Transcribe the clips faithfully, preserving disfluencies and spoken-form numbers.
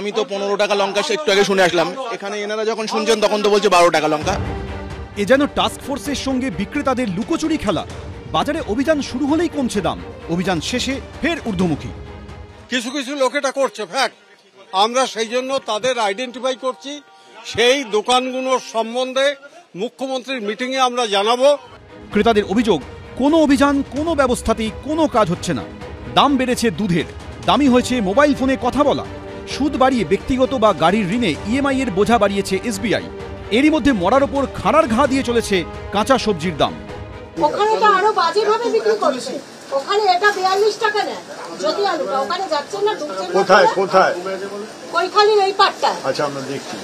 আমি তো পনেরো টাকা লঙ্কা একটু আগে শুনে আসলাম, এখানে এনারা যখন শুনছেন তখন তো বলছে বারো টাকা লঙ্কা। এ যেন টাস্ক ফোর্সের সঙ্গে বিক্রেতাদের লুকোচুরি খেলা। বাজারে অভিযান শুরু হলেই কমছে দাম, অভিযান শেষে ফের ঊর্ধ্বমুখী। কিছু কিছু লোকেটা করছে ফ্যাক্ট, আমরা সেই জন্য তাদের আইডেন্টিফাই করছি। সেই দোকানগুলোর সম্বন্ধে মুখ্যমন্ত্রীর মিটিং এ আমরা জানাবো। ক্রেতাদের অভিযোগ, কোনো অভিযান কোনো ব্যবস্থাতেই কোনো কাজ হচ্ছে না। দাম বেড়েছে দুধের, দামি হয়েছে মোবাইল ফোনে কথা বলা, সুদ বাড়িয়ে ব্যক্তিগত বা গাড়ির ঋণে ইএমআই এর বোঝা বাড়িয়েছে এসবিআই। এরই মধ্যে মরার ওপর খানার ঘা দিয়ে চলেছে কাঁচা সবজির দাম। ওখানে তো আরো বাজেভাবে বিক্রি করছে, ওখানে এটা বিয়াল্লিশ টাকা নেয়। যদি আলু ওখানে যাচ্ছে না ঢুকছে না, কোথায় কোথায় ওইখানে এই পাটটা। আচ্ছা আমরা দেখছি।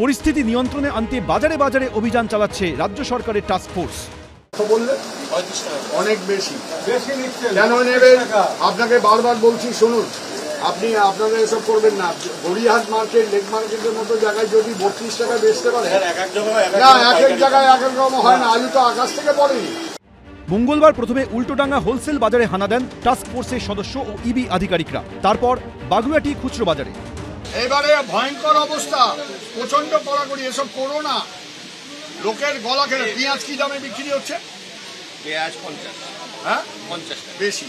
পরিস্থিতি নিয়ন্ত্রণে আনতে বাজারে বাজারে অভিযান চালাচ্ছে রাজ্য সরকারের টাস্ক ফোর্স। অনেক বেশি বেশি নিচ্ছে কেন নেবেন? আপনাকে বারবার বলছি শুনুন, আপনি আপনারা এসব করবেন না। গড়িয়াহাট মার্কেট, লেক মার্কেটের মতো জায়গায় যদি বত্রিশ টাকা বেচতে পারেন, এক এক জায়গায় এক এক রকম হয় না, আলু তো আকাশ থেকে পড়েনি। মঙ্গলবার প্রথমে উল্টোডাঙ্গা হোলসেল বাজারে হানা দেন টাস্ক ফোর্সের সদস্য ও ইবি আধিকারিকরা, তারপর বাগুয়াটি খুচরো বাজারে। এবারে ভয়ঙ্কর অবস্থা, প্রচন্ড কড়াকড়ি। এসব করো না, লোকের গলা কেটে। পেঁয়াজ কি দামে বিক্রি হচ্ছে? পেঁয়াজ পঞ্চাশ, হ্যাঁ পঞ্চাশ বেশি,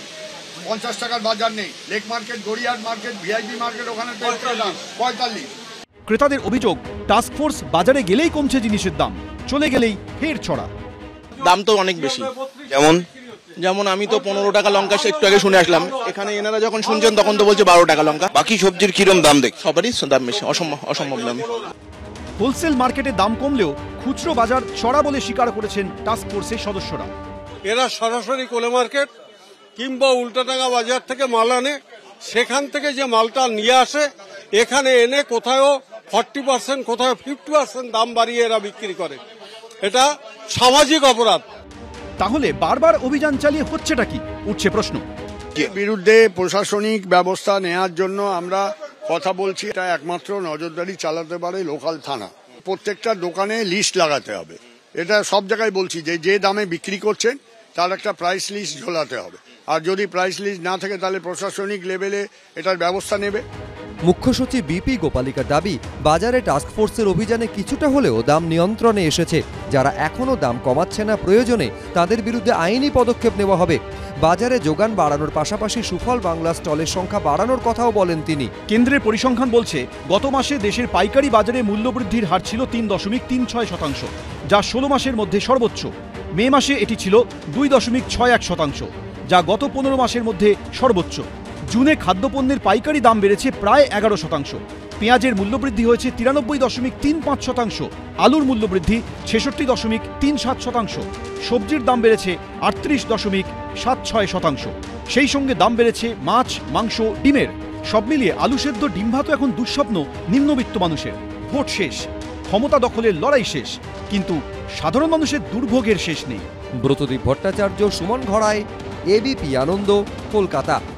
পঞ্চাশ টাকার বাজার নেই। Lake market, Gariahat market, VIP market, ওখানে পেট্রোল দাম পঁয়তাল্লিশ। ক্রেতাদের অভিযোগ, টাস্ক ফোর্স বাজারে গেলেই কমছে জিনিসের দাম, চলে গেলেই ফের ছড়া। দাম তো অনেক বেশি। যেমন যেমন আমি তো পনেরো টাকা লঙ্কা একটু আগে শুনে আসলাম, এখানে এনারা যখন শুনছেন তখন তো বলছে বারো টাকা লঙ্কা। বাকি সবজির কিরম দাম দেখ, সবারই দাম বেশি, অসম্ভব অসম্ভব দাম। হোলসেল মার্কেটে দাম কমলেও খুচরো বাজার ছড়া বলে স্বীকার করেছেন টাস্ক ফোর্সের সদস্যরা। এরা সরাসরি কোলে মার্কেট কিংবা উল্টোডাঙ্গা বাজার থেকে মাল আনে, সেখান থেকে যে মালটা নিয়ে আসে এখানে এনে কোথাও ফর্টি পার্সেন্ট কোথাও ফিফটি পার্সেন্ট দাম বাড়িয়ে এরা বিক্রি করে। এটা সামাজিক অপরাধ। তাহলে বারবার অভিযান চালিয়ে হচ্ছেটা কি, উঠছে প্রশ্ন। বিরুদ্ধে প্রশাসনিক ব্যবস্থা নেওয়ার জন্য আমরা কথা বলছি। এটা একমাত্র নজরদারি চালাতে পারে লোকাল থানা। প্রত্যেকটা দোকানে লিস্ট লাগাতে হবে, এটা সব জায়গায় বলছি। যে যে দামে বিক্রি করছেন তার একটা প্রাইস লিস্ট ঝোলাতে হবে, আর যদি প্রাইস লিস্ট না থাকে তাহলে প্রশাসনিক লেভেলে এটার ব্যবস্থা নেবে। মুখ্য সচিব বি পি গোপালিকার দাবি, বাজারে টাস্কফোর্সের অভিযানে কিছুটা হলেও দাম নিয়ন্ত্রণে এসেছে। যারা এখনও দাম কমাচ্ছে না, প্রয়োজনে তাদের বিরুদ্ধে আইনি পদক্ষেপ নেওয়া হবে। বাজারে যোগান বাড়ানোর পাশাপাশি সুফল বাংলা স্টলের সংখ্যা বাড়ানোর কথাও বলেন তিনি। কেন্দ্রের পরিসংখ্যান বলছে, গত মাসে দেশের পাইকারি বাজারে মূল্যবৃদ্ধির হার ছিল তিন দশমিক তিন ছয় শতাংশ, যা ষোলো মাসের মধ্যে সর্বোচ্চ। মে মাসে এটি ছিল দুই দশমিক ছয় এক শতাংশ, যা গত পনেরো মাসের মধ্যে সর্বোচ্চ। জুনে খাদ্যপণ্যের পাইকারি দাম বেড়েছে প্রায় এগারো শতাংশ, পেঁয়াজের মূল্যবৃদ্ধি হয়েছে তিরানব্বই দশমিক তিন পাঁচ শতাংশ, আলুর মূল্যবৃদ্ধি ছেষট্টি দশমিক তিন সাত শতাংশ, সবজির দাম বেড়েছে আটত্রিশ দশমিক সাত ছয় শতাংশ। সেই সঙ্গে দাম বেড়েছে মাছ, মাংস, ডিমের। সব মিলিয়ে আলু সেদ্ধ, ডিম ভাত এখন দুঃস্বপ্ন নিম্নবিত্ত মানুষের। ভোট শেষ, ক্ষমতা দখলের লড়াই শেষ, কিন্তু সাধারণ মানুষের দুর্ভোগের শেষ নেই। ব্রতদীপ ভট্টাচার্য, সুমন ঘড়াই, এবিপি আনন্দ, কলকাতা।